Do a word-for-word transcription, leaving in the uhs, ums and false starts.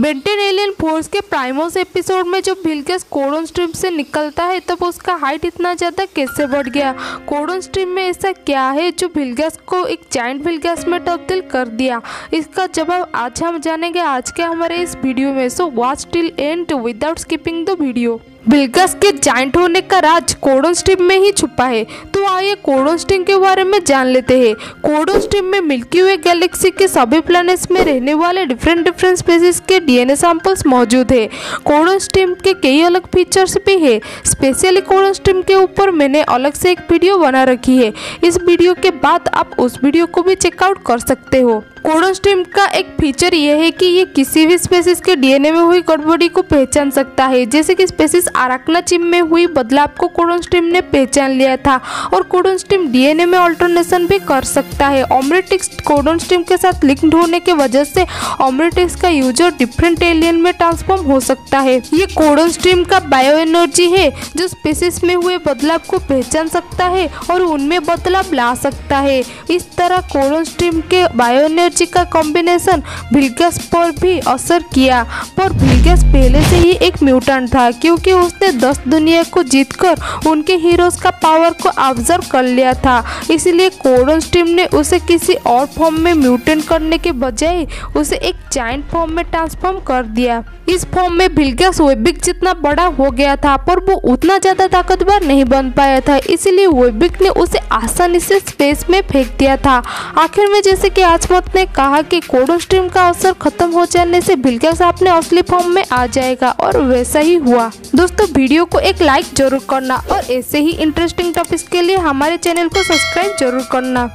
Ben ten alien force के प्राइमोस episode में जब विलगैक्स कोडन स्ट्रीम से निकलता है तब उसका हाइट इतना ज़्यादा कैसे बढ़ गया। कोडन स्ट्रीम में ऐसा क्या है जो विलगैक्स को एक जायंट विलगैक्स में तब्दील कर दिया, इसका जवाब आज हम जानेंगे आज के हमारे इस वीडियो में। So watch till end without skipping the video. Vilgax के जायंट होने का राज कोडन स्ट्रीम में ही छुपा है, तो आइए कोडन स्ट्रीम के बारे में जान लेते हैं। कोडन स्ट्रीम में मिल्की वे गैलेक्सी के सभी प्लैनेट्स में रहने वाले डिफरेंट डिफरेंट स्पीशीज के डीएनए सैंपल्स मौजूद है। कोडन स्ट्रीम के कई अलग फीचर्स भी है, स्पेशली कोडन स्ट्रीम के ऊपर मैंने अलग से एक वीडियो बना रखी है, इस वीडियो के बाद आप उस वीडियो को भी चेकआउट कर सकते हो। कोडन स्ट्रीम का एक फीचर यह है कि ये किसी भी स्पेसिस के डीएनए में हुई गड़बड़ी को पहचान सकता है, जैसे कि स्पेसिस आराकना चिम में हुई बदलाव को कोडन स्ट्रीम ने पहचान लिया था। और कोडन स्ट्रीम डीएनए में अल्टरनेशन भी कर सकता है। ओमरेटिक्स कोडन स्ट्रीम के साथ लिंक्ड होने के वजह से ओमरेटिक्स का यूजर डिफरेंट एलियन में ट्रांसफॉर्म हो सकता है। ये कोडन स्ट्रीम का बायो एनर्जी है जो स्पेसिस में हुए बदलाव को पहचान सकता है और उनमें बदलाव ला सकता है। इस तरह कोडन स्ट्रीम के बायो एनर्जी का कॉम्बिनेशन विलगैक्स पर भी असर किया, पर विलगैक्स पहले से ही एक म्यूटेंट था क्योंकि उसने दस दुनिया को जीतकर उनके हीरोज का पावर को ऑब्जर्व कर लिया था। इसलिए कोडन स्ट्रीम ने उसे किसी और फॉर्म में म्यूटेंट करने के बजाय उसे एक जायंट फॉर्म में ट्रांसफॉर्म कर दिया। इस फॉर्म में विलगैक्स वेबिक जितना बड़ा हो गया था पर वो उतना ज्यादा ताकतवर नहीं बन पाया था, इसलिए वेबिक ने उसे आसानी से स्पेस में फेंक दिया था। आखिर में जैसे कि आजमत ने कहा कि कोडन स्ट्रीम का असर खत्म हो जाने से विलगैक्स अपने असली फॉर्म में आ जाएगा, और वैसा ही हुआ। दोस्तों वीडियो को एक लाइक जरूर करना और ऐसे ही इंटरेस्टिंग टॉपिक्स के लिए हमारे चैनल को सब्सक्राइब जरूर करना।